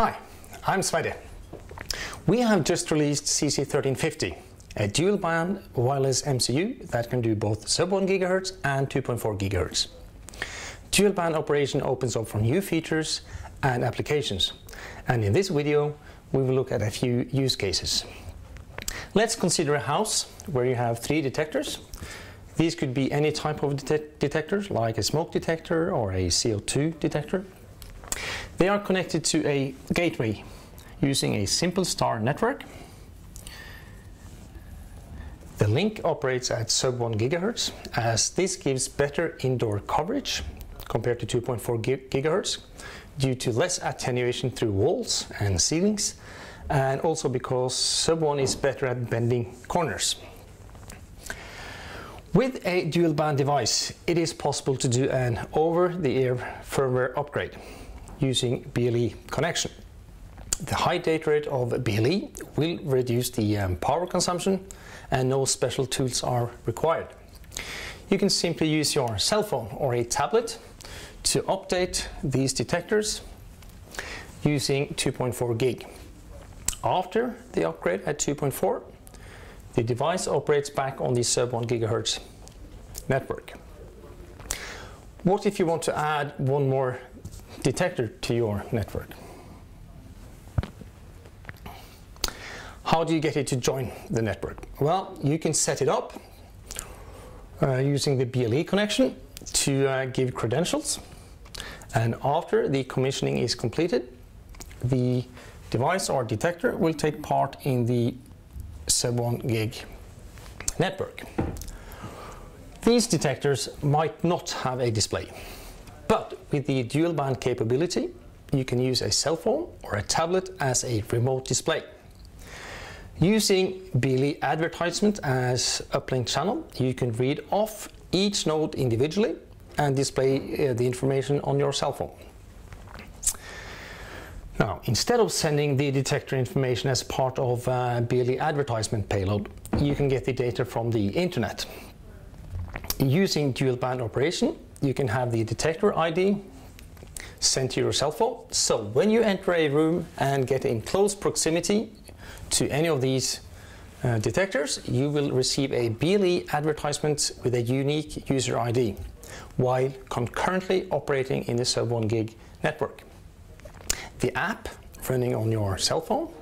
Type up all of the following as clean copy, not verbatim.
Hi, I'm Svante. We have just released CC1350, a dual-band wireless MCU that can do both sub-1 GHz and 2.4 GHz. Dual-band operation opens up for new features and applications, and in this video we will look at a few use cases. Let's consider a house where you have three detectors. These could be any type of detectors, like a smoke detector or a CO2 detector. They are connected to a gateway using a simple star network. The link operates at sub-1 GHz, as this gives better indoor coverage compared to 2.4 GHz due to less attenuation through walls and ceilings, and also because sub-1 is better at bending corners. With a dual-band device, it is possible to do an over-the-air firmware upgrade using BLE connection. The high data rate of BLE will reduce the power consumption, and no special tools are required. You can simply use your cell phone or a tablet to update these detectors using 2.4 gig. After the upgrade at 2.4, the device operates back on the sub-1 GHz network. What if you want to add one more detector to your network? How do you get it to join the network? Well, you can set it up using the BLE connection to give credentials, and after the commissioning is completed, the device or detector will take part in the sub-1 gig network. These detectors might not have a display, but with the dual band capability, you can use a cell phone or a tablet as a remote display. Using BLE advertisement as uplink channel, you can read off each node individually and display the information on your cell phone. Now, instead of sending the detector information as part of BLE advertisement payload, you can get the data from the internet. Using dual band operation, you can have the detector ID sent to your cell phone, so when you enter a room and get in close proximity to any of these detectors, you will receive a BLE advertisement with a unique user ID while concurrently operating in the sub-1 gig network. The app running on your cell phone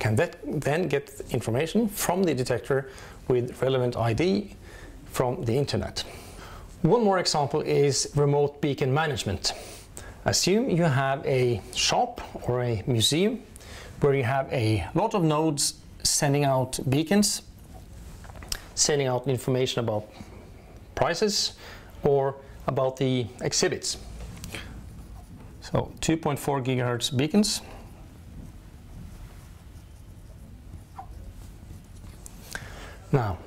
can then get information from the detector with relevant ID from the internet. One more example is remote beacon management. Assume you have a shop or a museum where you have a lot of nodes sending out beacons, sending out information about prices or about the exhibits. So 2.4 GHz beacons. Now,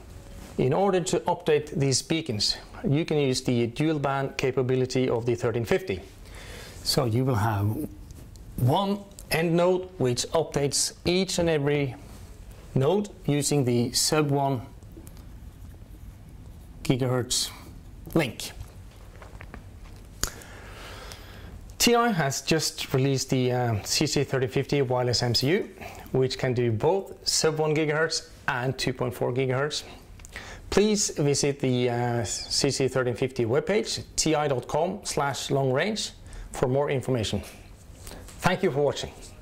in order to update these beacons, you can use the dual band capability of the 1350. So you will have one end node which updates each and every node using the sub-1 GHz link. TI has just released the CC1350 wireless MCU, which can do both sub-1 GHz and 2.4 GHz. Please visit the CC1350 webpage, ti.com/long-range, for more information. Thank you for watching.